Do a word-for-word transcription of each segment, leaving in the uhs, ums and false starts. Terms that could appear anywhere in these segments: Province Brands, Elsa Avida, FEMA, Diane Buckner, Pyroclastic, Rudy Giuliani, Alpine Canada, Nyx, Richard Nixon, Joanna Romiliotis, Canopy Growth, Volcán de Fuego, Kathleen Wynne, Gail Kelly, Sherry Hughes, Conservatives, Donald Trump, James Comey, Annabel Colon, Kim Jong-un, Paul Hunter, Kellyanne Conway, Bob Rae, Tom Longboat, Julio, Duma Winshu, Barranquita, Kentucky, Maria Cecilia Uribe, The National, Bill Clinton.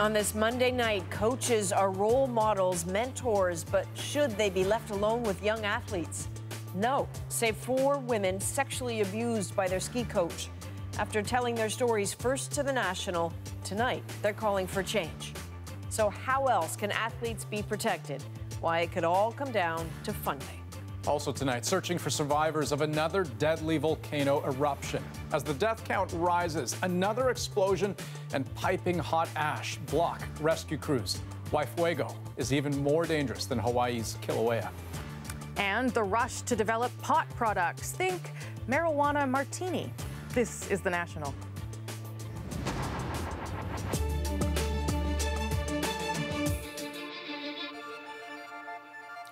On this Monday night, coaches are role models, mentors, but should they be left alone with young athletes? No, save four women sexually abused by their ski coach. After telling their stories first to the National, tonight they're calling for change. So how else can athletes be protected? Why, it could all come down to funding. Also tonight, searching for survivors of another deadly volcano eruption. As the death count rises, another explosion and piping hot ash block rescue crews. Why Fuego is even more dangerous than Hawaii's Kilauea. And the rush to develop pot products. Think marijuana martini. This is the National.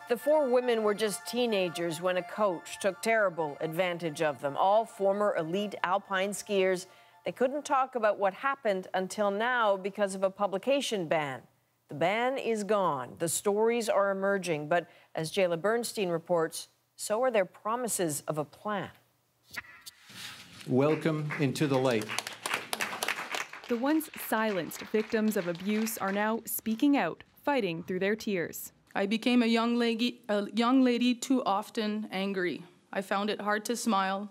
The four women were just teenagers when a coach took terrible advantage of them. All former elite alpine skiers. They couldn't talk about what happened until now because of a publication ban. The ban is gone. The stories are emerging. But as Jayla Bernstein reports, so are their promises of a plan. Welcome into the light. The once silenced victims of abuse are now speaking out, fighting through their tears. I became a young lady, a young lady too often angry. I found it hard to smile.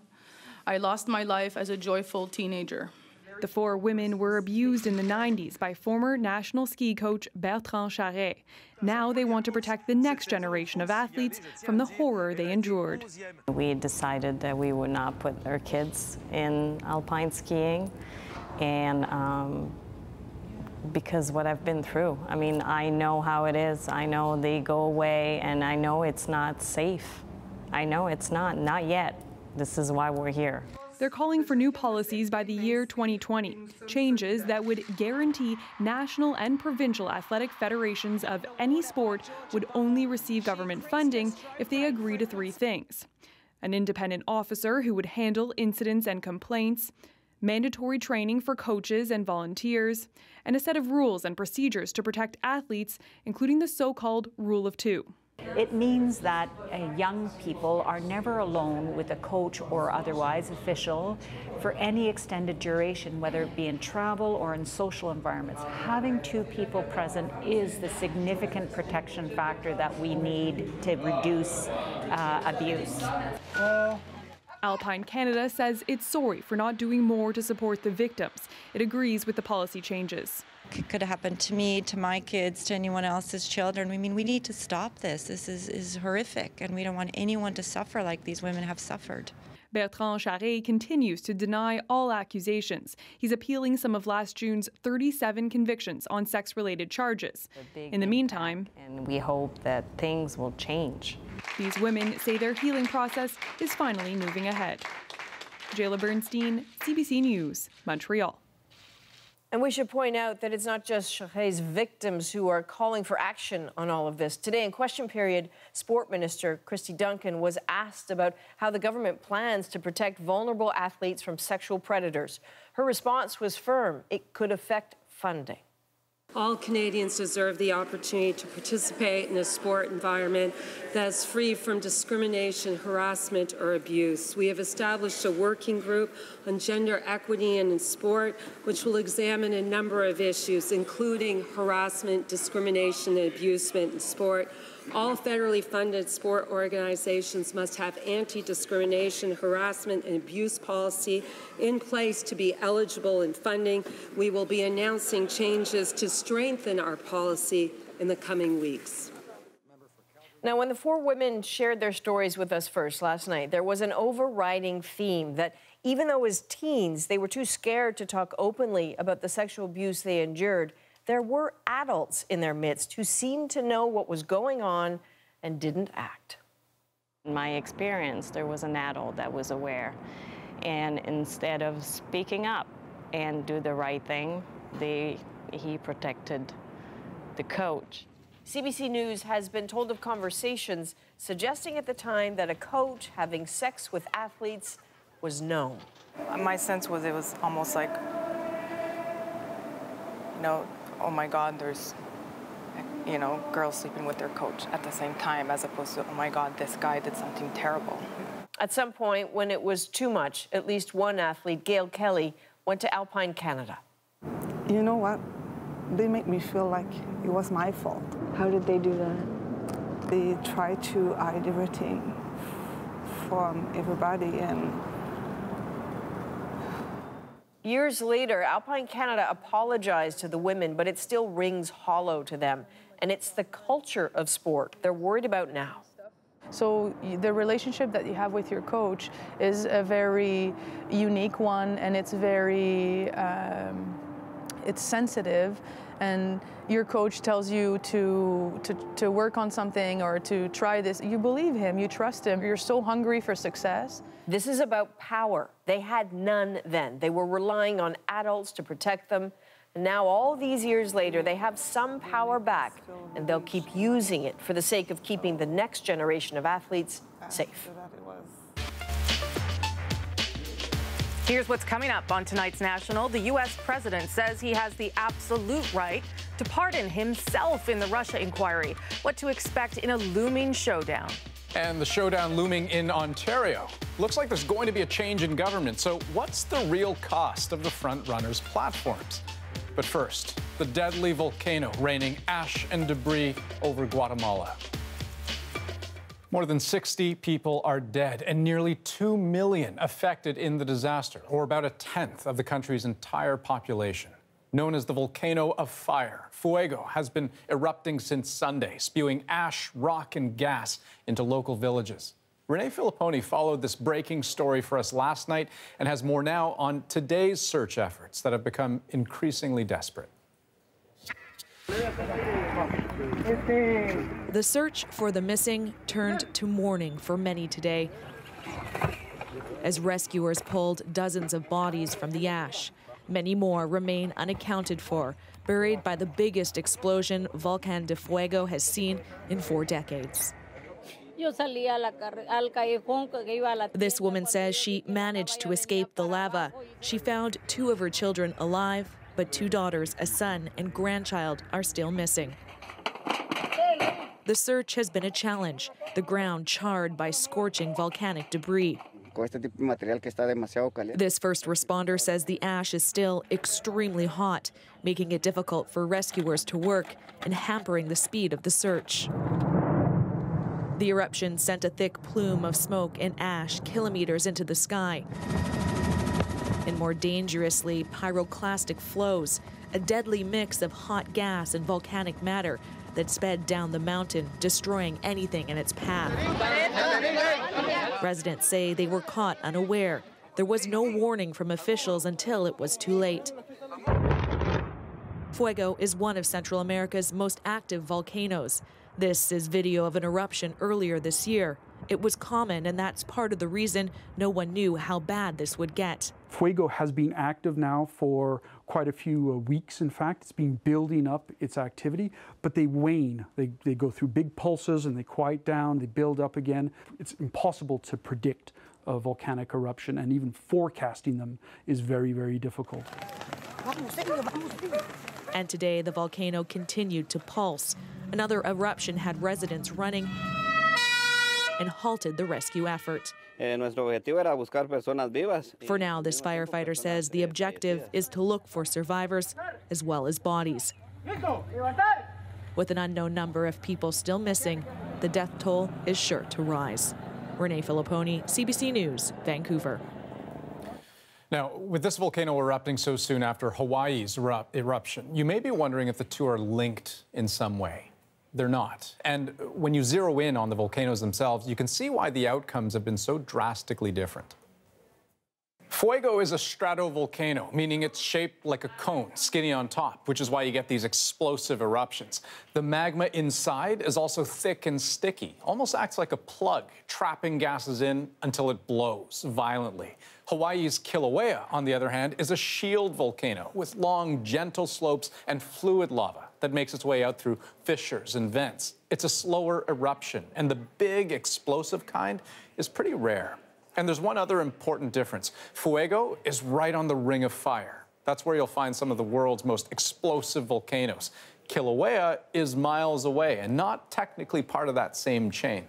I lost my life as a joyful teenager. The four women were abused in the nineties by former national ski coach Bertrand Charest. Now they want to protect the next generation of athletes from the horror they endured. We decided that we would not put our kids in alpine skiing, and um, because what I've been through. I mean, I know how it is. I know they go away, and I know it's not safe. I know it's not, not yet. This is why we're here. They're calling for new policies by the year twenty twenty, changes that would guarantee national and provincial athletic federations of any sport would only receive government funding if they agree to three things: an independent officer who would handle incidents and complaints, mandatory training for coaches and volunteers, and a set of rules and procedures to protect athletes, including the so-called Rule of Two. It means that uh, young people are never alone with a coach or otherwise official for any extended duration, whether it be in travel or in social environments. Having two people present is the significant protection factor that we need to reduce uh, abuse. Well, Alpine Canada says it's sorry for not doing more to support the victims. It agrees with the policy changes. It could have happened to me, to my kids, to anyone else's children. I mean, we need to stop this. This is, is horrific, and we don't want anyone to suffer like these women have suffered. Bertrand Charest continues to deny all accusations. He's appealing some of last June's thirty-seven convictions on sex-related charges. In the meantime, and we hope that things will change. These women say their healing process is finally moving ahead. Jayla Bernstein, C B C News, Montreal. And we should point out that it's not just Charest's victims who are calling for action on all of this. Today in question period, Sport Minister Christy Duncan was asked about how the government plans to protect vulnerable athletes from sexual predators. Her response was firm. It could affect funding. All Canadians deserve the opportunity to participate in a sport environment that is free from discrimination, harassment, or abuse. We have established a working group on gender equity and in sport, which will examine a number of issues, including harassment, discrimination, and abuse in sport. All federally funded sport organizations must have anti-discrimination, harassment, and abuse policy in place to be eligible in funding. We will be announcing changes to strengthen our policy in the coming weeks. Now, when the four women shared their stories with us first last night, there was an overriding theme that even though as teens they were too scared to talk openly about the sexual abuse they endured, there were adults in their midst who seemed to know what was going on and didn't act. In my experience, there was an adult that was aware, and instead of speaking up and do the right thing, they, he protected the coach. C B C News has been told of conversations suggesting at the time that a coach having sex with athletes was known. My sense was it was almost like, you know, oh my God, there's, you know, girls sleeping with their coach at the same time, as opposed to, oh my God, this guy did something terrible. At some point, when it was too much, at least one athlete, Gail Kelly, went to Alpine Canada. You know what? They make me feel like it was my fault. How did they do that? They try to hide everything from everybody. And years later, Alpine Canada apologized to the women, but it still rings hollow to them. And it's the culture of sport they're worried about now. So the relationship that you have with your coach is a very unique one, and it's very, um, it's sensitive, and your coach tells you to, to, to work on something or to try this. You believe him, you trust him, you're so hungry for success. This is about power. They had none then. They were relying on adults to protect them. And now, all these years later, they have some power back, and they'll keep using it for the sake of keeping the next generation of athletes safe. Here's what's coming up on tonight's National. The U S president says he has the absolute right to pardon himself in the Russia inquiry. What to expect in a looming showdown. And the showdown looming in Ontario. Looks like there's going to be a change in government. So what's the real cost of the front-runners' platforms? But first, the deadly volcano raining ash and debris over Guatemala. More than sixty people are dead and nearly two million affected in the disaster, or about a tenth of the country's entire population. Known as the Volcano of Fire, Fuego has been erupting since Sunday, spewing ash, rock, and gas into local villages. Renee Filipponi followed this breaking story for us last night and has more now on today's search efforts that have become increasingly desperate. The search for the missing turned to mourning for many today, as rescuers pulled dozens of bodies from the ash. Many more remain unaccounted for, buried by the biggest explosion Volcán de Fuego has seen in four decades. This woman says she managed to escape the lava. She found two of her children alive, but two daughters, a son, and grandchild are still missing. The search has been a challenge, the ground charred by scorching volcanic debris. This first responder says the ash is still extremely hot, making it difficult for rescuers to work and hampering the speed of the search. The eruption sent a thick plume of smoke and ash kilometers into the sky. And more dangerously, pyroclastic flows, a deadly mix of hot gas and volcanic matter that sped down the mountain, destroying anything in its path. Residents say they were caught unaware. There was no warning from officials until it was too late. Fuego is one of Central America's most active volcanoes. This is video of an eruption earlier this year. It was common, and that's part of the reason no one knew how bad this would get. Fuego has been active now for quite a few uh, weeks, in fact. It's been building up its activity, but they wane. They, they go through big pulses and they quiet down, they build up again. It's impossible to predict a volcanic eruption, and even forecasting them is very, very difficult. And today, the volcano continued to pulse. Another eruption had residents running and halted the rescue effort. For now, this firefighter says the objective is to look for survivors as well as bodies. With an unknown number of people still missing, the death toll is sure to rise. Renee Filipponi, C B C News, Vancouver. Now, with this volcano erupting so soon after Hawaii's eruption, you may be wondering if the two are linked in some way. They're not. And when you zero in on the volcanoes themselves, you can see why the outcomes have been so drastically different. Fuego is a stratovolcano, meaning it's shaped like a cone, skinny on top, which is why you get these explosive eruptions. The magma inside is also thick and sticky, almost acts like a plug, trapping gases in until it blows violently. Hawaii's Kilauea, on the other hand, is a shield volcano with long, gentle slopes and fluid lava that makes its way out through fissures and vents. It's a slower eruption, and the big, explosive kind is pretty rare. And there's one other important difference. Fuego is right on the Ring of Fire. That's where you'll find some of the world's most explosive volcanoes. Kilauea is miles away and not technically part of that same chain.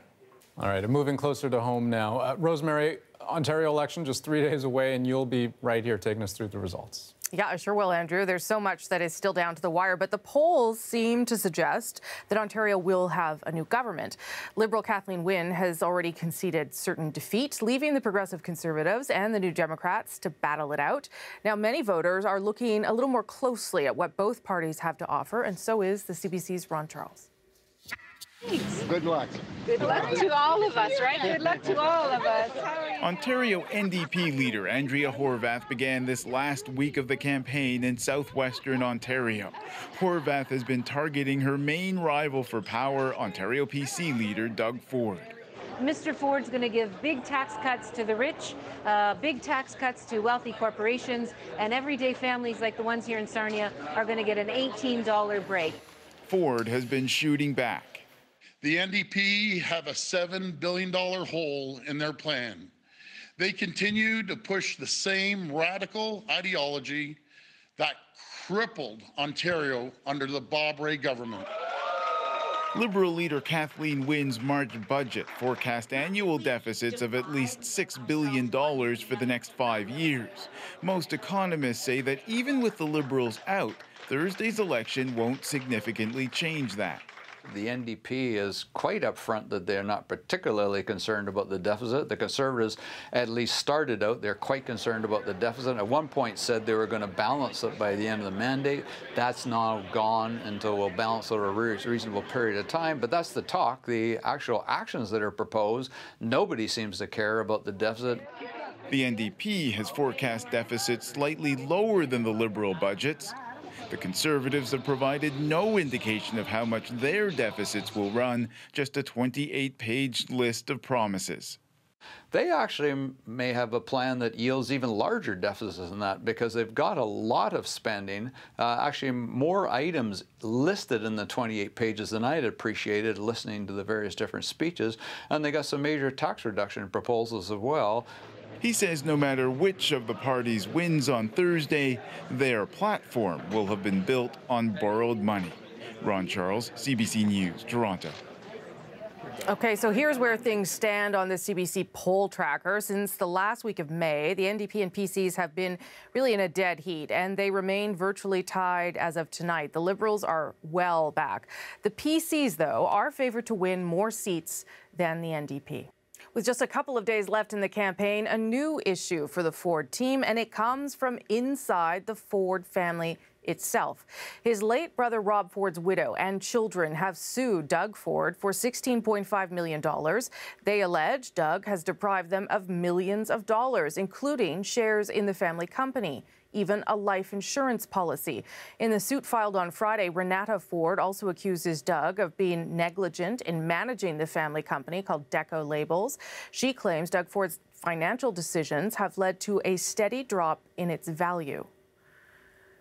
All right, moving closer to home now. Uh, Rosemary, Ontario election just three days away, and you'll be right here taking us through the results. Yeah, I sure will, Andrew. There's so much that is still down to the wire, but the polls seem to suggest that Ontario will have a new government. Liberal Kathleen Wynne has already conceded certain defeat, leaving the Progressive Conservatives and the New Democrats to battle it out. Now, many voters are looking a little more closely at what both parties have to offer, and so is the C B C's Ron Charles. Good luck. Good luck to all of us, right? Good luck to all of us. Ontario N D P leader Andrea Horwath began this last week of the campaign in southwestern Ontario. Horwath has been targeting her main rival for power, Ontario P C leader Doug Ford. Mister Ford's going to give big tax cuts to the rich, uh, big tax cuts to wealthy corporations, and everyday families like the ones here in Sarnia are going to get an eighteen dollar break. Ford has been shooting back. The N D P have a seven billion dollar hole in their plan. They continue to push the same radical ideology that crippled Ontario under the Bob Rae government. Liberal leader Kathleen Wynne's March budget forecast annual deficits of at least six billion dollars for the next five years. Most economists say that even with the Liberals out, Thursday's election won't significantly change that. The N D P is quite upfront that they're not particularly concerned about the deficit. The Conservatives at least started out, they're quite concerned about the deficit. At one point said they were going to balance it by the end of the mandate. That's now gone until we'll balance over a reasonable period of time. But that's the talk. The actual actions that are proposed, nobody seems to care about the deficit. The N D P has forecast deficits slightly lower than the Liberal budgets. The Conservatives have provided no indication of how much their deficits will run, just a twenty-eight page list of promises. They actually may have a plan that yields even larger deficits than that because they've got a lot of spending, uh, actually more items listed in the twenty-eight pages than I had appreciated listening to the various different speeches, and they got some major tax reduction proposals as well. He says no matter which of the parties wins on Thursday, their platform will have been built on borrowed money. Ron Charles, C B C News, Toronto. Okay, so here's where things stand on the C B C poll tracker. Since the last week of May, the N D P and P Cs have been really in a dead heat, and they remain virtually tied as of tonight. The Liberals are well back. The P Cs, though, are favored to win more seats than the N D P. With just a couple of days left in the campaign, a new issue for the Ford team, and it comes from inside the Ford family itself. His late brother Rob Ford's widow and children have sued Doug Ford for sixteen point five million dollars. They allege Doug has deprived them of millions of dollars, including shares in the family company, even a life insurance policy. In the suit filed on Friday, Renata Ford also accuses Doug of being negligent in managing the family company called Deco Labels. She claims Doug Ford's financial decisions have led to a steady drop in its value.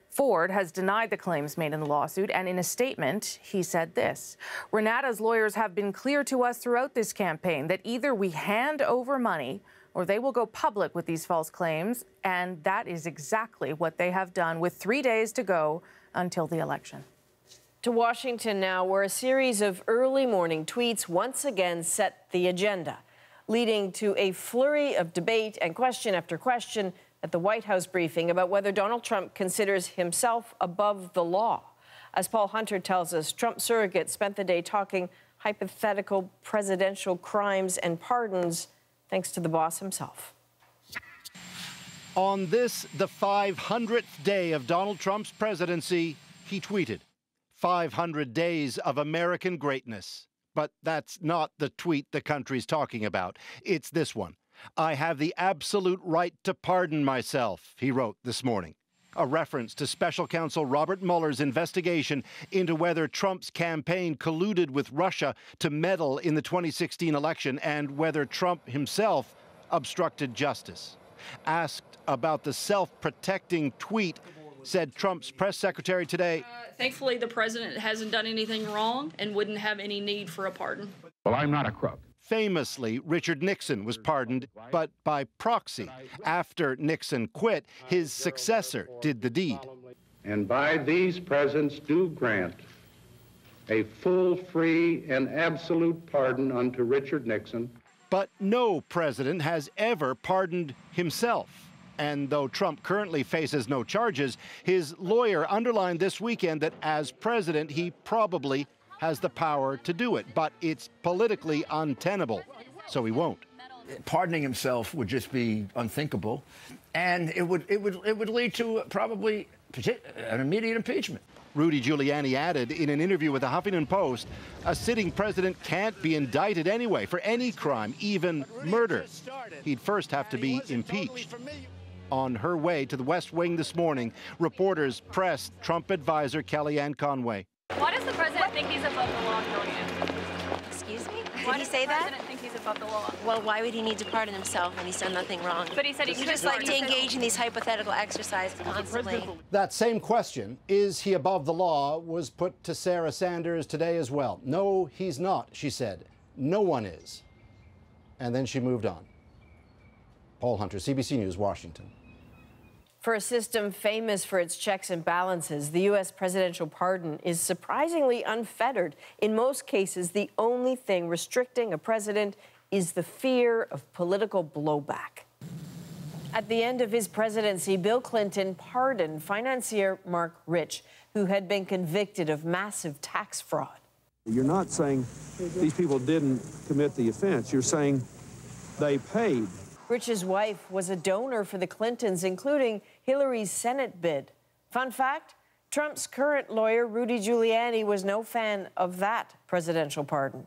Ford has denied the claims made in the lawsuit, and in a statement, he said this: Renata's lawyers have been clear to us throughout this campaign that either we hand over money or they will go public with these false claims, and that is exactly what they have done with three days to go until the election. To Washington now, where a series of early morning tweets once again set the agenda, leading to a flurry of debate and question after question at the White House briefing about whether Donald Trump considers himself above the law. As Paul Hunter tells us, Trump surrogates spent the day talking hypothetical presidential crimes and pardons, thanks to the boss himself. On this, the five hundredth day of Donald Trump's presidency, he tweeted, five hundred days of American greatness. But that's not the tweet the country's talking about. It's this one. I have the absolute right to pardon myself, he wrote this morning. A reference to special counsel Robert Mueller's investigation into whether Trump's campaign colluded with Russia to meddle in the twenty sixteen election and whether Trump himself obstructed justice. Asked about the self-protecting tweet, said Trump's press secretary today, uh, thankfully the president hasn't done anything wrong and wouldn't have any need for a pardon. Well, I'm not a crook. Famously, Richard Nixon was pardoned, but by proxy. After Nixon quit, his successor did the deed. And by these presents do grant a full, free, and absolute pardon unto Richard Nixon. But no president has ever pardoned himself. And though Trump currently faces no charges, his lawyer underlined this weekend that as president, he probably has the power to do it, but it's politically untenable, so he won't. Pardoning himself would just be unthinkable, and it would it would it would lead to probably an immediate impeachment. Rudy Giuliani added in an interview with the Huffington Post, a sitting president can't be indicted anyway for any crime, even murder. He'd first have to be impeached. On her way to the West Wing this morning, reporters pressed Trump advisor Kellyanne Conway. Why does the president think he's above the law, Kellyanne? Excuse me? Why does the president think he's above the law? Well, why would he need to pardon himself when he's done nothing wrong? But he said he could just like to engage in these hypothetical exercises constantly. That same question, is he above the law, was put to Sarah Sanders today as well. No, he's not, she said. No one is. And then she moved on. Paul Hunter, C B C News, Washington. For a system famous for its checks and balances, the U S presidential pardon is surprisingly unfettered. In most cases, the only thing restricting a president is the fear of political blowback. At the end of his presidency, Bill Clinton pardoned financier Mark Rich, who had been convicted of massive tax fraud. You're not saying these people didn't commit the offense. You're saying they paid. Rich's wife was a donor for the Clintons, including Hillary's Senate bid. Fun fact, Trump's current lawyer, Rudy Giuliani, was no fan of that presidential pardon.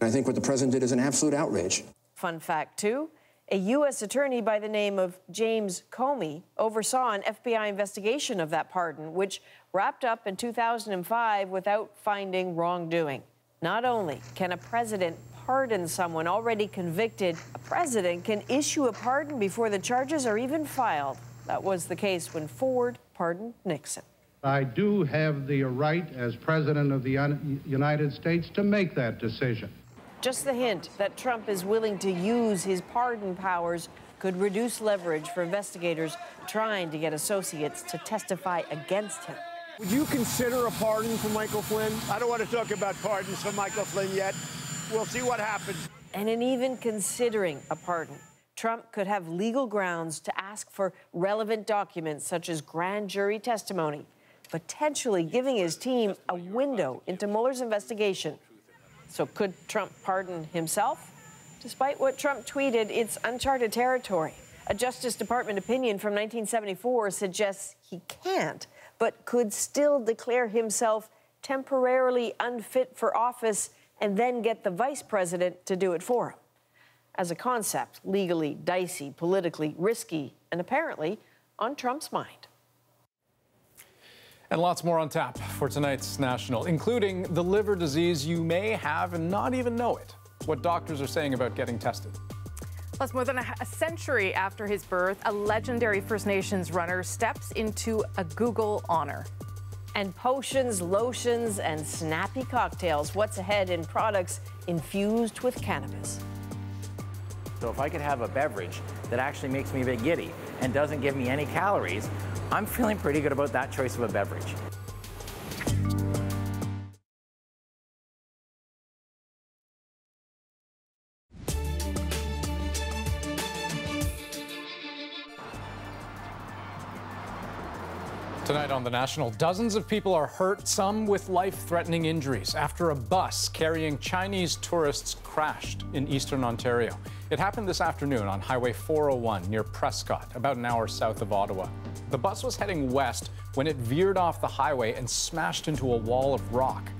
I think what the president did is an absolute outrage. Fun fact, too, a U S attorney by the name of James Comey oversaw an F B I investigation of that pardon, which wrapped up in two thousand five without finding wrongdoing. Not only can a president pardon someone already convicted, a president can issue a pardon before the charges are even filed. That was the case when Ford pardoned Nixon. I do have the right as president of the United States to make that decision. Just the hint that Trump is willing to use his pardon powers could reduce leverage for investigators trying to get associates to testify against him. Would you consider a pardon for Michael Flynn? I don't want to talk about pardons for Michael Flynn yet. We'll see what happens. And in even considering a pardon, Trump could have legal grounds to ask for relevant documents such as grand jury testimony, potentially giving his team a window into Mueller's investigation. So could Trump pardon himself? Despite what Trump tweeted, it's uncharted territory. A Justice Department opinion from nineteen seventy-four suggests he can't, but could still declare himself temporarily unfit for office and then get the vice president to do it for him. As a concept, legally dicey, politically risky, and apparently on Trump's mind. And lots more on tap for tonight's National, including the liver disease you may have and not even know it, what doctors are saying about getting tested. Plus, more than a, a century after his birth, a legendary First Nations runner steps into a Google honor. And potions, lotions, and snappy cocktails. What's ahead in products infused with cannabis? So if I could have a beverage that actually makes me a bit giddy and doesn't give me any calories, I'm feeling pretty good about that choice of a beverage. Tonight on The National, dozens of people are hurt, some with life-threatening injuries, after a bus carrying Chinese tourists crashed in eastern Ontario. It happened this afternoon on Highway four oh one near Prescott, about an hour south of Ottawa. The bus was heading west when it veered off the highway and smashed into a wall of rock.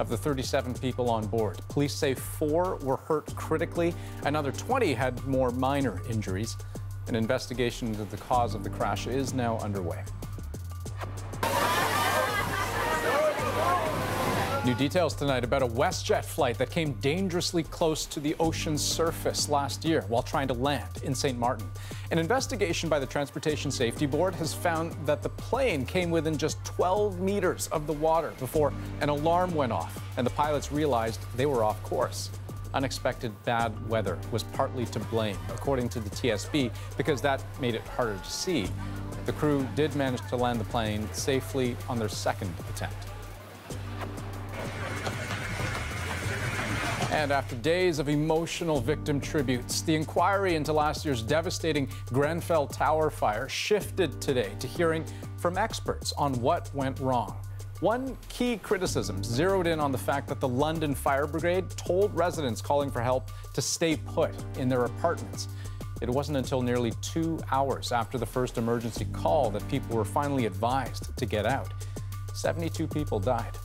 Of the thirty-seven people on board, police say four were hurt critically. Another twenty had more minor injuries. An investigation into the cause of the crash is now underway. New details tonight about a WestJet flight that came dangerously close to the ocean's surface last year while trying to land in Saint Martin. An investigation by the Transportation Safety Board has found that the plane came within just twelve meters of the water before an alarm went off and the pilots realized they were off course. Unexpected bad weather was partly to blame, according to the T S B, because that made it harder to see. The crew did manage to land the plane safely on their second attempt. And after days of emotional victim tributes, the inquiry into last year's devastating Grenfell Tower fire shifted today to hearing from experts on what went wrong. One key criticism zeroed in on the fact that the London Fire Brigade told residents calling for help to stay put in their apartments. It wasn't until nearly two hours after the first emergency call that people were finally advised to get out. seventy-two people died.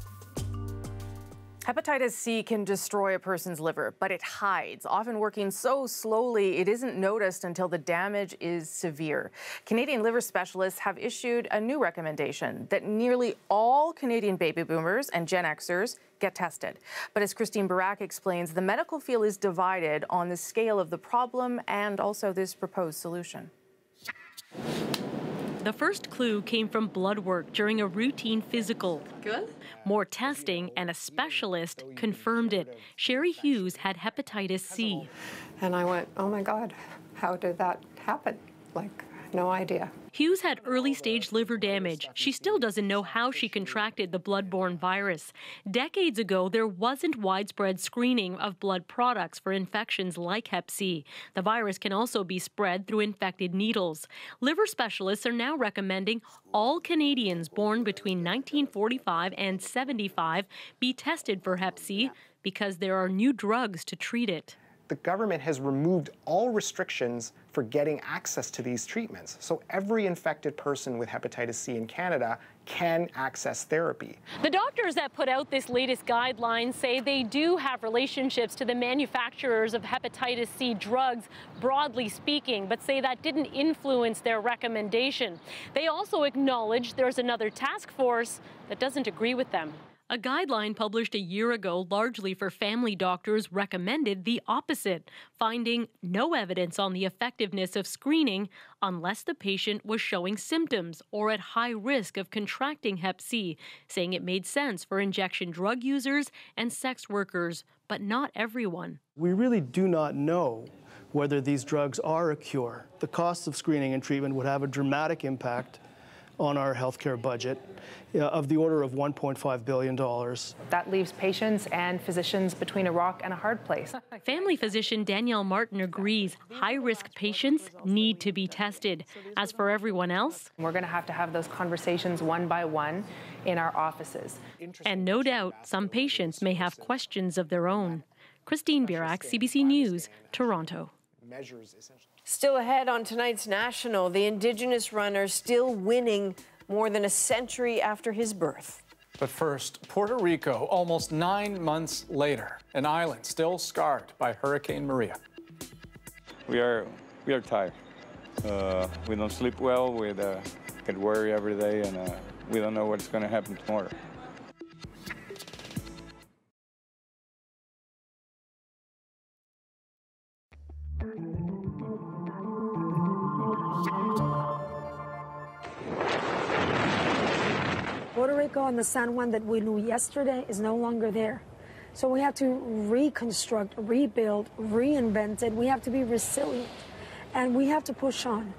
Hepatitis C can destroy a person's liver, but it hides, often working so slowly it isn't noticed until the damage is severe. Canadian liver specialists have issued a new recommendation that nearly all Canadian baby boomers and Gen Xers get tested. But as Christine Barak explains, the medical field is divided on the scale of the problem and also this proposed solution. The first clue came from blood work during a routine physical. Good. More testing and a specialist confirmed it. Sherry Hughes had hepatitis C. And I went, oh my God, how did that happen? Like, no idea. Hughes had early-stage liver damage. She still doesn't know how she contracted the bloodborne virus. Decades ago, there wasn't widespread screening of blood products for infections like hep C. The virus can also be spread through infected needles. Liver specialists are now recommending all Canadians born between nineteen forty-five and seventy-five be tested for hep C because there are new drugs to treat it. The government has removed all restrictions for getting access to these treatments. So every infected person with hepatitis C in Canada can access therapy. The doctors that put out this latest guideline say they do have relationships to the manufacturers of hepatitis C drugs, broadly speaking, but say that didn't influence their recommendation. They also acknowledge there's another task force that doesn't agree with them. A guideline published a year ago, largely for family doctors, recommended the opposite, finding no evidence on the effectiveness of screening unless the patient was showing symptoms or at high risk of contracting hep C, saying it made sense for injection drug users and sex workers, but not everyone. We really do not know whether these drugs are a cure. The cost of screening and treatment would have a dramatic impact on our healthcare budget uh, of the order of one point five billion dollars. That leaves patients and physicians between a rock and a hard place. Family physician Danielle Martin agrees high-risk patients need to be tested. As for everyone else, we're going to have to have those conversations one by one in our offices. And no doubt, some patients may have questions of their own. Christine Barak, C B C News, Toronto. Still ahead on tonight's National, the Indigenous runner still winning more than a century after his birth. But first, Puerto Rico, almost nine months later, an island still scarred by Hurricane Maria. We are, we are tired. Uh, we don't sleep well, we uh, get worried every day, and uh, we don't know what's going to happen tomorrow. Puerto Rico and the San Juan that we knew yesterday is no longer there. So we have to reconstruct, rebuild, reinvent it. We have to be resilient, and we have to push on.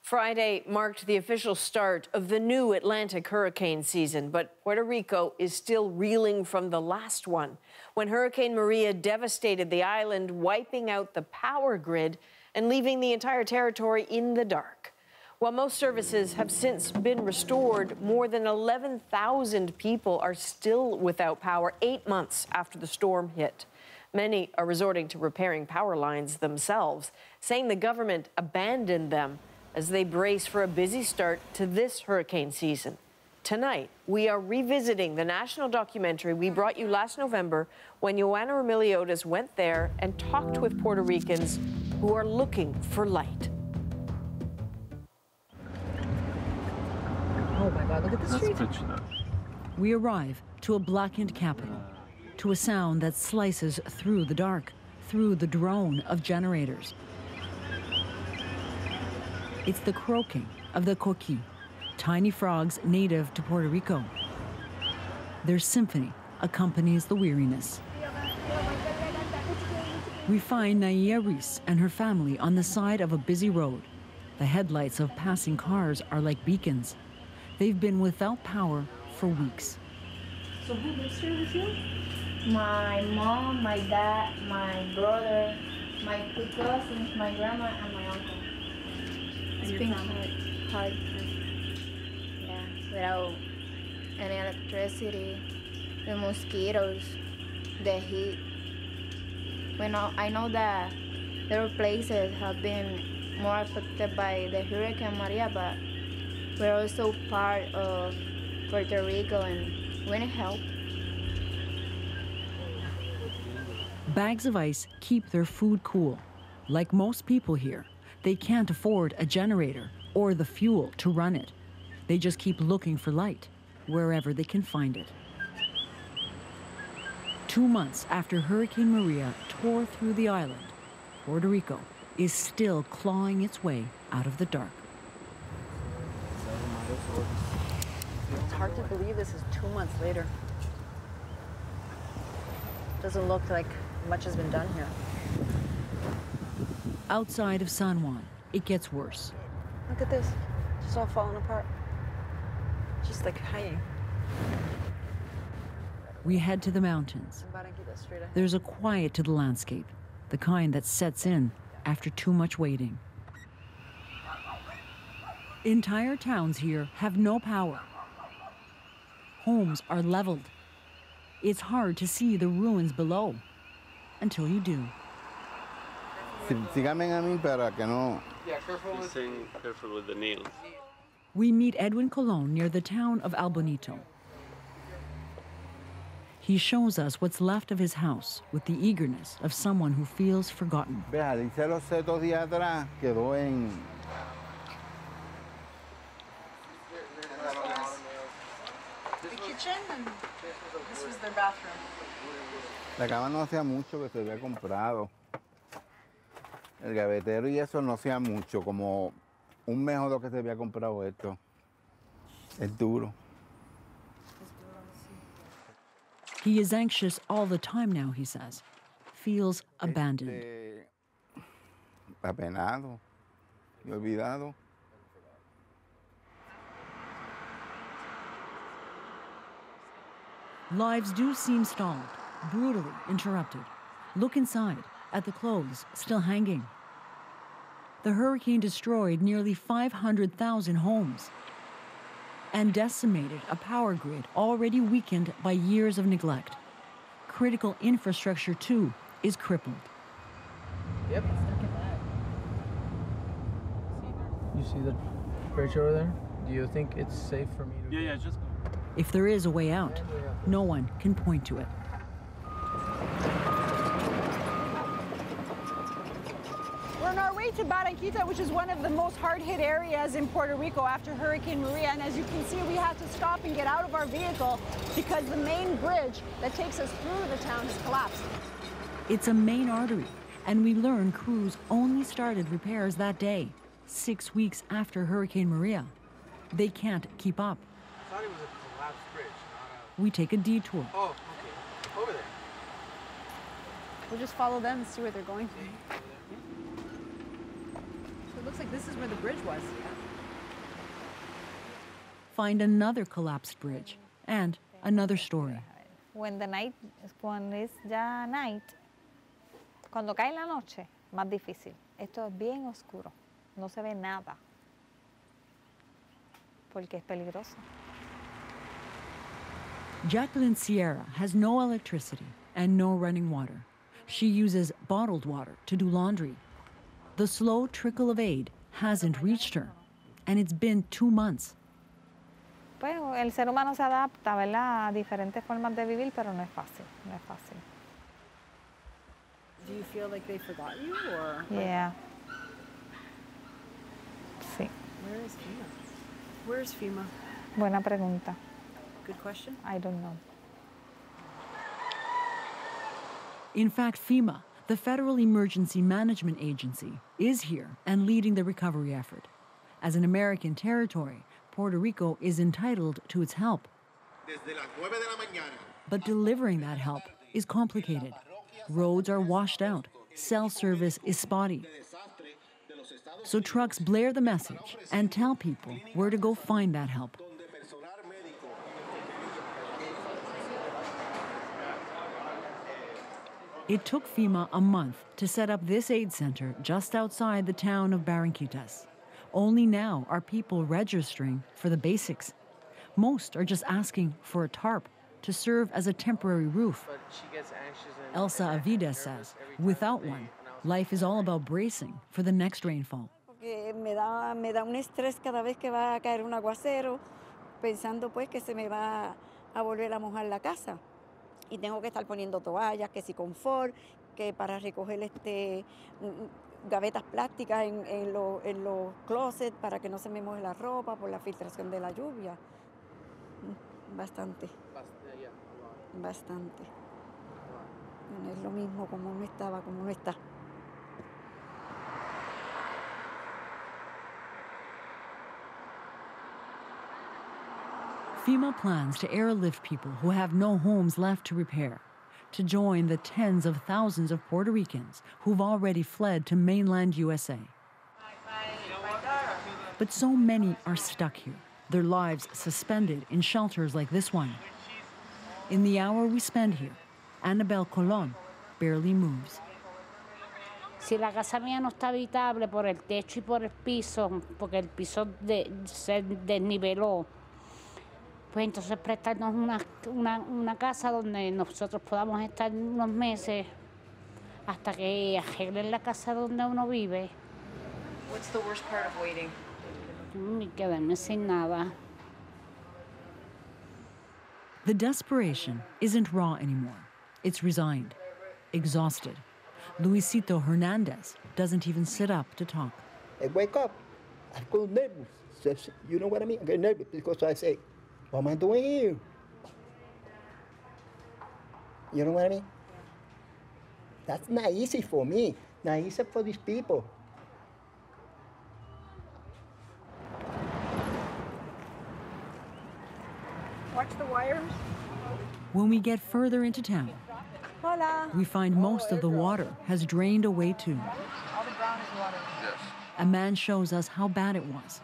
Friday marked the official start of the new Atlantic hurricane season, but Puerto Rico is still reeling from the last one, when Hurricane Maria devastated the island, wiping out the power grid and leaving the entire territory in the dark. While most services have since been restored, more than eleven thousand people are still without power eight months after the storm hit. Many are resorting to repairing power lines themselves, saying the government abandoned them as they brace for a busy start to this hurricane season. Tonight, we are revisiting the national documentary we brought you last November when Joanna Romiliotis went there and talked with Puerto Ricans who are looking for light. Oh my God, look at the street. We arrive to a blackened capital, to a sound that slices through the dark, through the drone of generators. It's the croaking of the coqui, tiny frogs native to Puerto Rico. Their symphony accompanies the weariness. We find Naya Reese and her family on the side of a busy road. The headlights of passing cars are like beacons. They've been without power for weeks. So who lives here with you? my mom, my dad, my brother, my two cousins, my grandma, and my uncle. And it's been hard, hard. Yeah, without any electricity, the mosquitoes, the heat. When I know that there are places have been more affected by the Hurricane Maria, but we're also part of Puerto Rico and we need help. Bags of ice keep their food cool. Like most people here, they can't afford a generator or the fuel to run it. They just keep looking for light wherever they can find it. Two months after Hurricane Maria tore through the island, Puerto Rico is still clawing its way out of the dark. It's hard to believe this is two months later. Doesn't look like much has been done here. Outside of San Juan, it gets worse. Look at this. Just all falling apart. Just like hanging. We head to the mountains. There's a quiet to the landscape, the kind that sets in after too much waiting. Entire towns here have no power. Homes are leveled. It's hard to see the ruins below, until you do. We meet Edwin Colon near the town of Albonito. He shows us what's left of his house with the eagerness of someone who feels forgotten. This was their bathroom. La cama no hacía mucho que se había comprado. El gavetero y eso no hacía mucho, como un mes o dos que se había comprado esto. Es duro. He is anxious all the time now, he says. Feels abandoned. Apenado y olvidado. Lives do seem stalled, brutally interrupted. Look inside at the clothes still hanging. The hurricane destroyed nearly five hundred thousand homes and decimated a power grid already weakened by years of neglect. Critical infrastructure, too, is crippled. Yep. You see the bridge over there? Do you think it's safe for me to... Yeah, yeah, just... If there is a way out, no one can point to it. We're on our way to Barranquita, which is one of the most hard-hit areas in Puerto Rico after Hurricane Maria. And as you can see, we had to stop and get out of our vehicle because the main bridge that takes us through the town has collapsed. It's a main artery, and we learn crews only started repairs that day, six weeks after Hurricane Maria. They can't keep up. I thought it was a collapsed bridge. Not a... We take a detour. Oh, okay. Over there. We'll just follow them and see where they're going to. Yeah. So it looks like this is where the bridge was. Yeah. Find another collapsed bridge and another story. When the night, when it's ya night, cuando cae la noche, más difícil. Esto es bien oscuro. No se ve nada. Porque es peligroso. Jacqueline Sierra has no electricity and no running water. She uses bottled water to do laundry. The slow trickle of aid hasn't reached her, and it's been two months. Bueno, el ser humano se adapta, ¿verdad?, a diferentes formas de vivir, pero no es fácil, no es fácil. Do you feel like they forgot you, or? Yeah. Sí. Where is FEMA? Where is FEMA? Buena pregunta. Good question. I don't know. In fact, FEMA, the Federal Emergency Management Agency, is here and leading the recovery effort. As an American territory, Puerto Rico is entitled to its help. But delivering that help is complicated. Roads are washed out. Cell service is spotty. So trucks blare the message and tell people where to go find that help. It took FEMA a month to set up this aid center just outside the town of Barranquitas. Only now are people registering for the basics. Most are just asking for a tarp to serve as a temporary roof. Elsa Avida says, without one, life is all about bracing for the next rainfall. Me da, me da un estrés cada vez que va a caer un aguacero, pensando pues que se me va a volver a mojar la casa. Y tengo que estar poniendo toallas, que si confort, que para recoger este gavetas plásticas en, en, lo, en los closets para que no se me moje la ropa por la filtración de la lluvia. Bastante. Bastante. No es lo mismo como uno estaba, como uno está. FEMA plans to airlift people who have no homes left to repair to join the tens of thousands of Puerto Ricans who've already fled to mainland U S A. But so many are stuck here, their lives suspended in shelters like this one. In the hour we spend here, Annabel Colon barely moves. Si la casa mía no está habitable por el techo y por el piso, porque el piso de, se desniveló, pues entonces prestarnos una, una, una casa donde nosotros podamos estar unos meses hasta que arreglen la casa donde uno vive. What's the worst part of waiting? Ni quedarme sin nada. The desperation isn't raw anymore. It's resigned, exhausted. Luisito Hernandez doesn't even sit up to talk. I wake up, I feel nervous. Just, you know what I mean? I get nervous because I say, what am I doing here? You know what I mean? That's not easy for me, not easy for these people. Watch the wires. When we get further into town, Hola. we find most of the water has drained away too. All the ground is water. Yes. A man shows us how bad it was.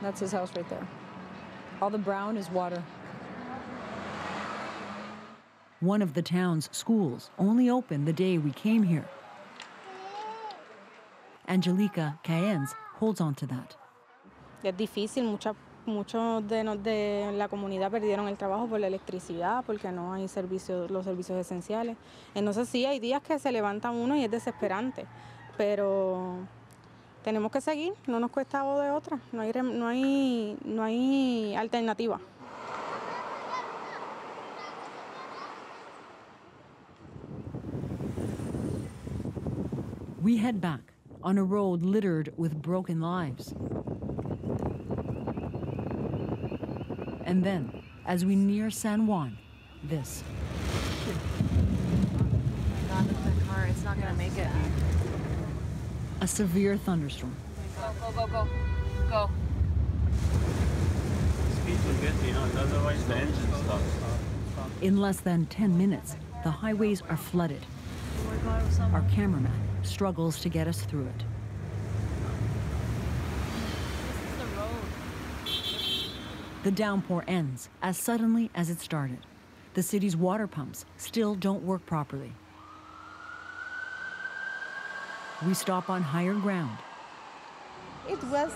That's his house right there. All the brown is water. One of the town's schools only opened the day we came here. Angelica Caenz holds on to that. Es difícil. Mucha, muchos de, de la comunidad perdieron el trabajo por la electricidad, porque no hay servicios, los servicios esenciales. Entonces sí, hay días que se levanta uno y es desesperante, pero tenemos que seguir, no nos cuesta o de otra, no hay, no hay, no hay alternativa. We head back on a road littered with broken lives. And then, as we near San Juan, this. Oh my God, look at that car, it's not gonna make it. A severe thunderstorm. Go, go, go, go, go. Speeds will get you, otherwise the engine stops. In less than ten minutes, the highways are flooded. Our cameraman struggles to get us through it. This is the road. The downpour ends as suddenly as it started. The city's water pumps still don't work properly. We stop on higher ground. It was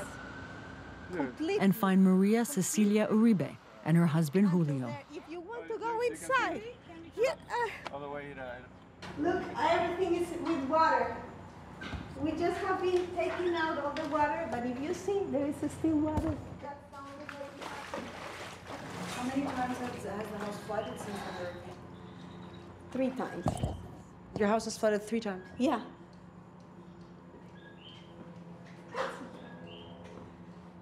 complete. And find Maria Cecilia Uribe and her husband Julio. If you want to go inside, yeah. Uh, look, everything is with water. We just have been taking out all the water, but if you see, there is still water. How many times has the house flooded since the hurricane? Three times. Your house was flooded three times? Yeah.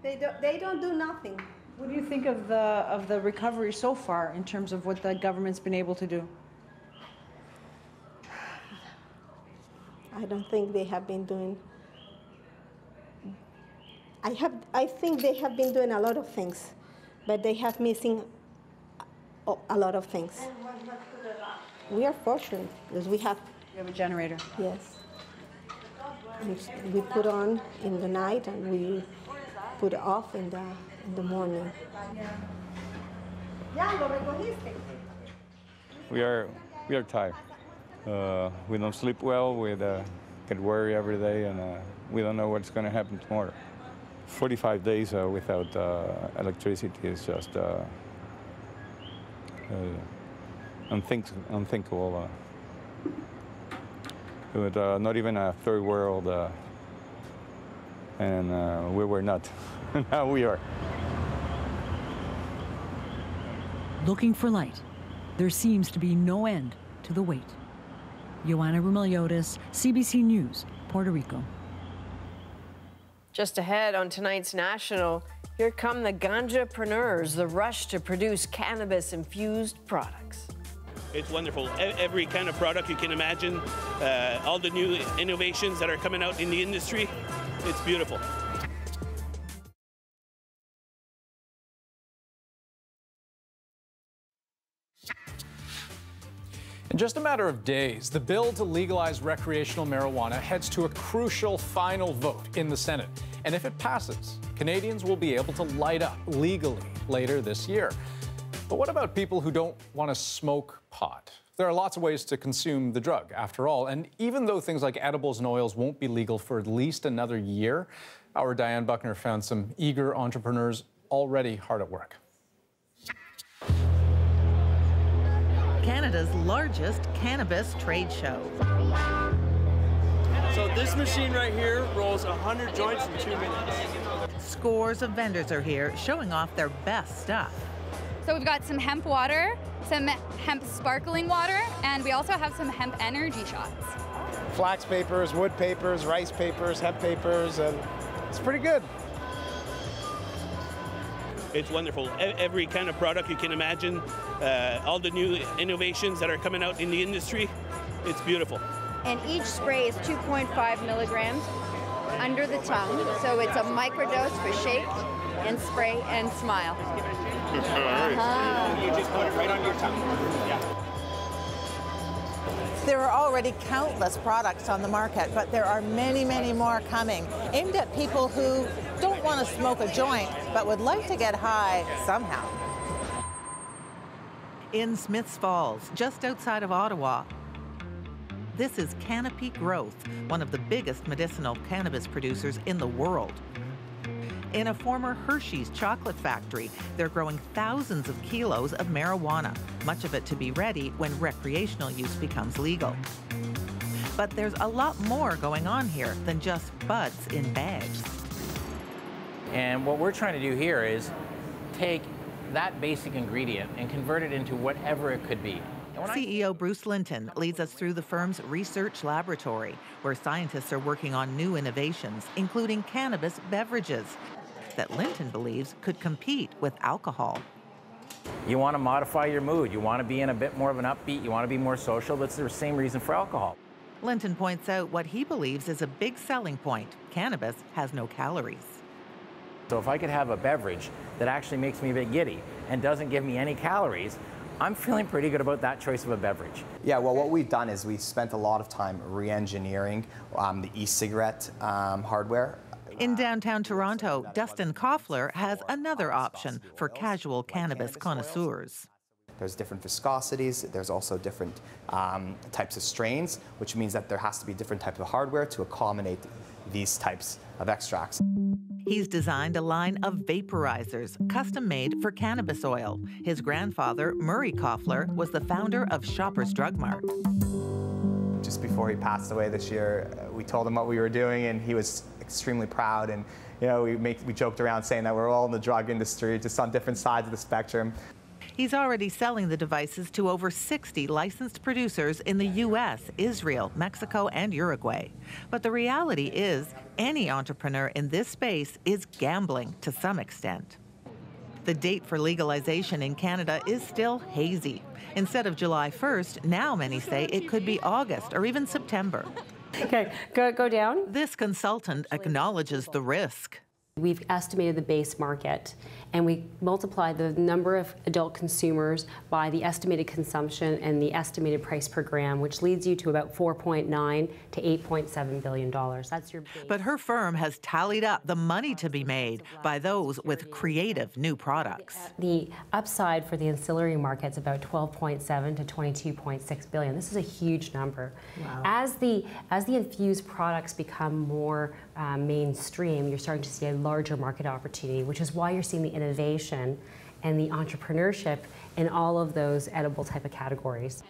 They don't, they don't do nothing. What do you think of the of the recovery so far in terms of what the government's been able to do? I don't think they have been doing. I have I think they have been doing a lot of things, but they have missing a, a lot of things. We are fortunate because we have. You have a generator. Yes. And we put on in the night and we. Put off in the, in the morning. We are, we are tired. Uh, we don't sleep well, we uh, get worried every day, and uh, we don't know what's going to happen tomorrow. forty-five days uh, without uh, electricity is just uh, uh, unthink unthinkable. Uh. But, uh, not even a third world, uh, and uh, we were not. Now we are. Looking for light, there seems to be no end to the wait. Joanna Romiliotis, C B C News, Puerto Rico. Just ahead on tonight's National, here come the ganjapreneurs, the rush to produce cannabis-infused products. It's wonderful. Every kind of product you can imagine, uh, all the new innovations that are coming out in the industry, it's beautiful. In just a matter of days, the bill to legalize recreational marijuana heads to a crucial final vote in the Senate. And if it passes, Canadians will be able to light up legally later this year. But what about people who don't want to smoke pot? There are lots of ways to consume the drug, after all. And even though things like edibles and oils won't be legal for at least another year, our Diane Buckner found some eager entrepreneurs already hard at work. Canada's largest cannabis trade show. So this machine right here rolls one hundred joints in two minutes. Scores of vendors are here showing off their best stuff. So we've got some hemp water, some hemp sparkling water, and we also have some hemp energy shots. Flax papers, wood papers, rice papers, hemp papers, and it's pretty good. It's wonderful. Every kind of product you can imagine, uh, all the new innovations that are coming out in the industry, it's beautiful. And each spray is two point five milligrams under the tongue, so it's a microdose for shake and spray and smile. Uh-huh. You just put it right on your tongue. Yeah. There are already countless products on the market, but there are many, many more coming, aimed at people who don't want to smoke a joint, but would like to get high somehow. In Smiths Falls, just outside of Ottawa, this is Canopy Growth, one of the biggest medicinal cannabis producers in the world. In a former Hershey's chocolate factory, they're growing thousands of kilos of marijuana, much of it to be ready when recreational use becomes legal. But there's a lot more going on here than just buds in bags. And what we're trying to do here is take that basic ingredient and convert it into whatever it could be. C E O Bruce Linton leads us through the firm's research laboratory, where scientists are working on new innovations, including cannabis beverages that Linton believes could compete with alcohol. You want to modify your mood. You want to be in a bit more of an upbeat. You want to be more social. That's the same reason for alcohol. Linton points out what he believes is a big selling point. Cannabis has no calories. So if I could have a beverage that actually makes me a bit giddy and doesn't give me any calories, I'm feeling pretty good about that choice of a beverage. Yeah, well, what we've done is we've spent a lot of time re-engineering um, the e-cigarette um, hardware. In downtown Toronto, Dustin Koffler has another option for casual cannabis connoisseurs. There's different viscosities, there's also different um, types of strains, which means that there has to be different types of hardware to accommodate these types of extracts. He's designed a line of vaporizers, custom-made for cannabis oil. His grandfather, Murray Koffler, was the founder of Shoppers Drug Mart. Just before he passed away this year, we told him what we were doing, and he was extremely proud. And you know, we, make, we joked around saying that we're all in the drug industry, just on different sides of the spectrum. He's already selling the devices to over sixty licensed producers in the U S, Israel, Mexico, and Uruguay. But the reality is, any entrepreneur in this space is gambling to some extent. The date for legalization in Canada is still hazy. Instead of July first, now many say it could be August or even September. Okay, go, go down. This consultant acknowledges the risk. We've estimated the base market, and we multiply the number of adult consumers by the estimated consumption and the estimated price per gram, which leads you to about four point nine to eight point seven billion dollars. That's your base. But her firm has tallied up the money to be made by those with creative new products. The upside for the ancillary market is about twelve point seven to twenty-two point six billion dollars. This is a huge number. Wow. As the, as the infused products become more uh, mainstream, you're starting to see a larger market opportunity, which is why you're seeing the innovation and the entrepreneurship in all of those edible type of categories.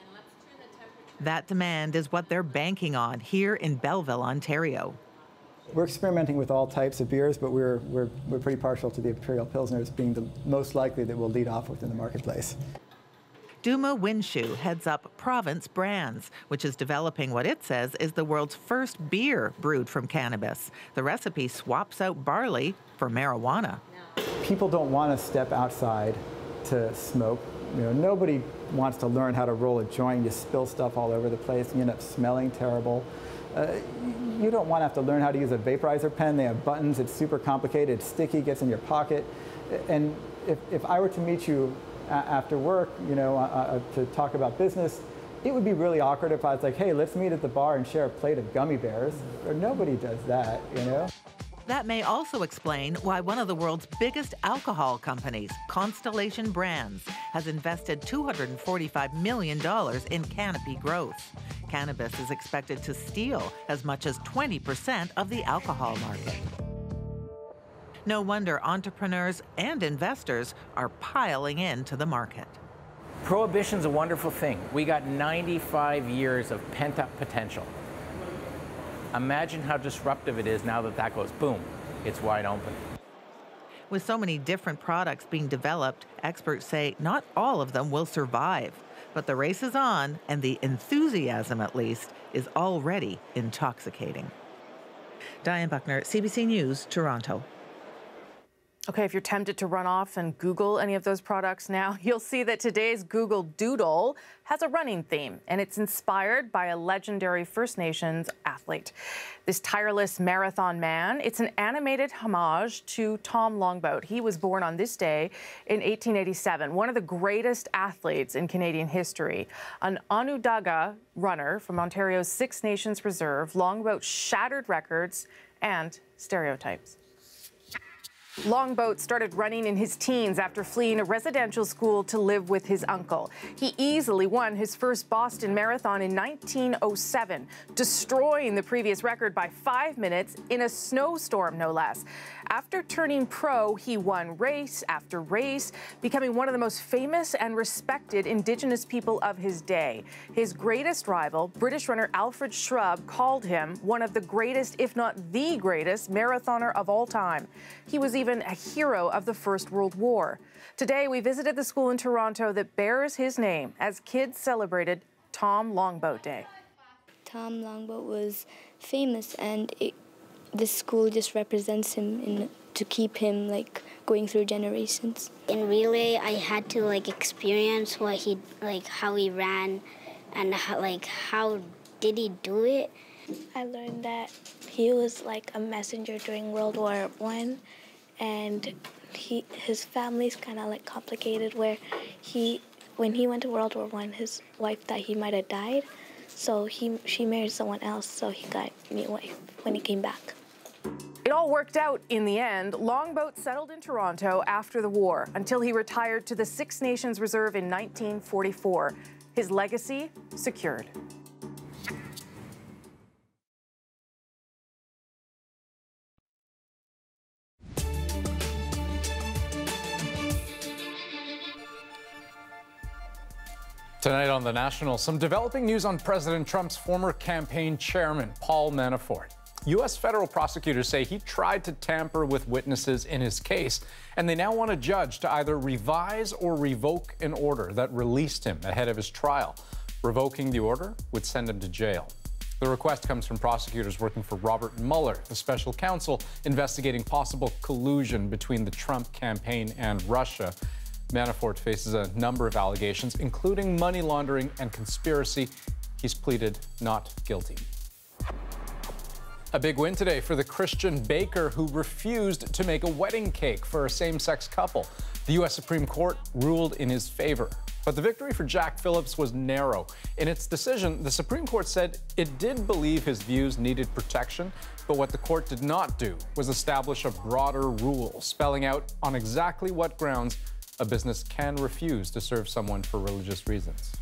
That demand is what they're banking on here in Belleville, Ontario. We're experimenting with all types of beers, but we're, we're, we're pretty partial to the Imperial Pilsners being the most likely that we'll lead off within the marketplace. Duma Winshu heads up Province Brands, which is developing what it says is the world's first beer brewed from cannabis. The recipe swaps out barley for marijuana. People don't want to step outside to smoke. You know, nobody wants to learn how to roll a joint. You spill stuff all over the place. You end up smelling terrible. Uh, you don't want to have to learn how to use a vaporizer pen. They have buttons. It's super complicated. It's sticky. Gets in your pocket. And if, if I were to meet you after work, you know, uh, to talk about business, it would be really awkward if I was like, hey, let's meet at the bar and share a plate of gummy bears. Or nobody does that, you know? That may also explain why one of the world's biggest alcohol companies, Constellation Brands, has invested two hundred forty-five million dollars in Canopy Growth. Cannabis is expected to steal as much as twenty percent of the alcohol market. No wonder entrepreneurs and investors are piling into the market. Prohibition's a wonderful thing. We got ninety-five years of pent-up potential. Imagine how disruptive it is now that that goes boom. It's wide open. With so many different products being developed, experts say not all of them will survive. But the race is on, and the enthusiasm, at least, is already intoxicating. Diane Buckner, C B C News, Toronto. Okay, if you're tempted to run off and Google any of those products now, you'll see that today's Google Doodle has a running theme, and it's inspired by a legendary First Nations athlete. This tireless marathon man, it's an animated homage to Tom Longboat. He was born on this day in eighteen eighty-seven, one of the greatest athletes in Canadian history. An Onondaga runner from Ontario's Six Nations Reserve, Longboat shattered records and stereotypes. Longboat started running in his teens after fleeing a residential school to live with his uncle. He easily won his first Boston Marathon in nineteen oh seven, destroying the previous record by five minutes in a snowstorm, no less. After turning pro, he won race after race, becoming one of the most famous and respected Indigenous people of his day. His greatest rival, British runner Alfred Shrubb, called him one of the greatest, if not the greatest, marathoner of all time. He was even even a hero of the First World War. Today, we visited the school in Toronto that bears his name as kids celebrated Tom Longboat Day. Tom Longboat was famous, and it, this school just represents him in, to keep him like going through generations. In relay, I had to like experience what he like how he ran, and how, like how did he do it. I learned that he was like a messenger during World War One. And he, his family's kind of like complicated, where he, when he went to World War One, his wife thought he might have died, so he she married someone else, so he got a new wife when he came back. It all worked out in the end. Longboat settled in Toronto after the war until he retired to the Six Nations Reserve in nineteen forty-four. His legacy secured. Tonight on The National, some developing news on President Trump's former campaign chairman, Paul Manafort. U S federal prosecutors say he tried to tamper with witnesses in his case, and they now want a judge to either revise or revoke an order that released him ahead of his trial. Revoking the order would send him to jail. The request comes from prosecutors working for Robert Mueller, the special counsel investigating possible collusion between the Trump campaign and Russia. Manafort faces a number of allegations, including money laundering and conspiracy. He's pleaded not guilty. A big win today for the Christian baker who refused to make a wedding cake for a same-sex couple. The U S Supreme Court ruled in his favor. But the victory for Jack Phillips was narrow. In its decision, the Supreme Court said it did believe his views needed protection, but what the court did not do was establish a broader rule, spelling out on exactly what grounds a business can refuse to serve someone for religious reasons.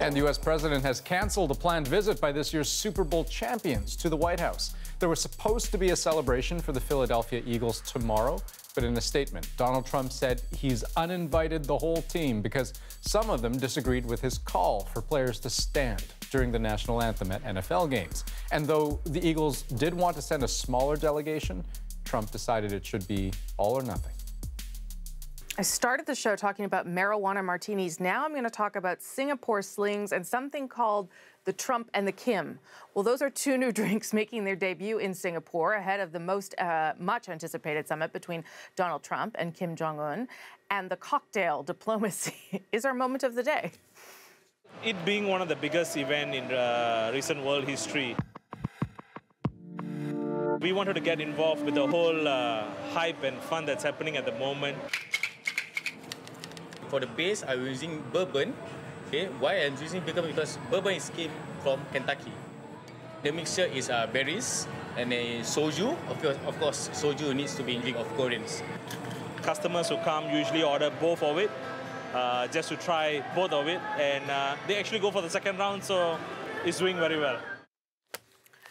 And the U S president has canceled a planned visit by this year's Super Bowl champions to the White House. There was supposed to be a celebration for the Philadelphia Eagles tomorrow, but in a statement, Donald Trump said he's uninvited the whole team because some of them disagreed with his call for players to stand during the national anthem at N F L games. And though the Eagles did want to send a smaller delegation, Trump decided it should be all or nothing. I started the show talking about marijuana martinis. Now I'm going to talk about Singapore slings and something called the Trump and the Kim. Well, those are two new drinks making their debut in Singapore ahead of the most uh, much anticipated summit between Donald Trump and Kim Jong-un. And the cocktail diplomacy is our moment of the day. It being one of the biggest events in uh, recent world history. We wanted to get involved with the whole uh, hype and fun that's happening at the moment. For the base, I was using bourbon. Okay, why I'm using bourbon? Because bourbon is came from Kentucky. The mixture is uh, berries and a soju. Of course, of course, soju needs to be in drink of Koreans. Customers who come usually order both of it, uh, just to try both of it, and uh, they actually go for the second round, so it's doing very well.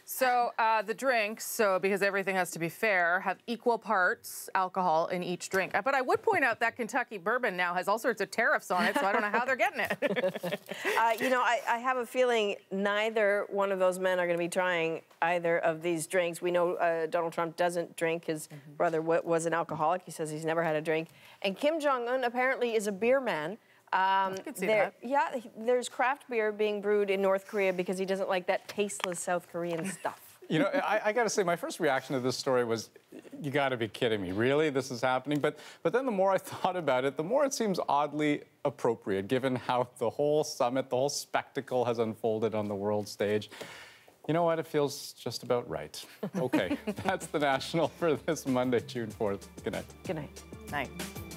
So uh, the drinks, so because everything has to be fair, have equal parts alcohol in each drink. But I would point out that Kentucky bourbon now has all sorts of tariffs on it, so I don't know how they're getting it. uh, you know, I, I have a feeling neither one of those men are going to be trying either of these drinks. We know uh, Donald Trump doesn't drink. His mm-hmm. brother was an alcoholic. He says he's never had a drink. And Kim Jong-un apparently is a beer man. Um, I could see there, that. Yeah, there's craft beer being brewed in North Korea because he doesn't like that tasteless South Korean stuff. You know, I, I got to say, my first reaction to this story was, you got to be kidding me. Really? This is happening? But, but then the more I thought about it, the more it seems oddly appropriate, given how the whole summit, the whole spectacle has unfolded on the world stage. You know what? It feels just about right. Okay, that's the National for this Monday, June fourth. Good night. Good night. Night.